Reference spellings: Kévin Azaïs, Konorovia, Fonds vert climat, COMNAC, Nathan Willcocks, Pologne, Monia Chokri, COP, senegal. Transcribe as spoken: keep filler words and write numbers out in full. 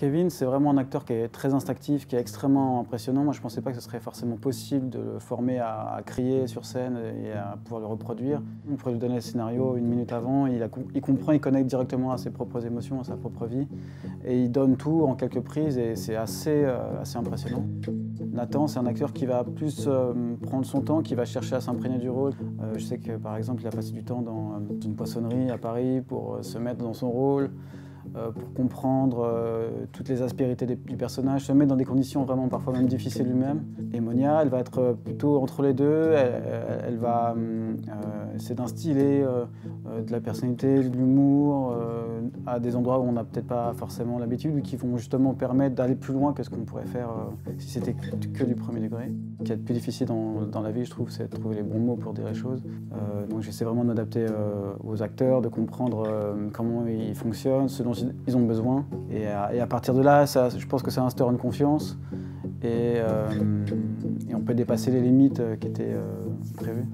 Kévin, c'est vraiment un acteur qui est très instinctif, qui est extrêmement impressionnant. Moi, je ne pensais pas que ce serait forcément possible de le former à, à crier sur scène et à pouvoir le reproduire. On pourrait lui donner le scénario une minute avant, il, a, il comprend, il connecte directement à ses propres émotions, à sa propre vie. Et il donne tout en quelques prises et c'est assez, euh, assez impressionnant. Nathan, c'est un acteur qui va plus euh, prendre son temps, qui va chercher à s'imprégner du rôle. Euh, je sais que, par exemple, il a passé du temps dans euh, une poissonnerie à Paris pour euh, se mettre dans son rôle. Euh, pour comprendre euh, toutes les aspérités des, du personnage, se mettre dans des conditions vraiment parfois même difficiles lui-même. Et Monia, elle va être plutôt entre les deux, elle, elle va euh, essayer d'instiller euh, euh, de la personnalité, de l'humour, euh, à des endroits où on n'a peut-être pas forcément l'habitude ou qui vont justement permettre d'aller plus loin que ce qu'on pourrait faire euh, si c'était que du premier degré. Ce qui est le plus difficile dans, dans la vie, je trouve, c'est de trouver les bons mots pour dire les choses. Euh, donc j'essaie vraiment de m'adapter euh, aux acteurs, de comprendre euh, comment ils fonctionnent, ce dont ils ont besoin. Et à, et à partir de là, ça, je pense que ça instaure une confiance et, euh, et on peut dépasser les limites qui étaient euh, prévues.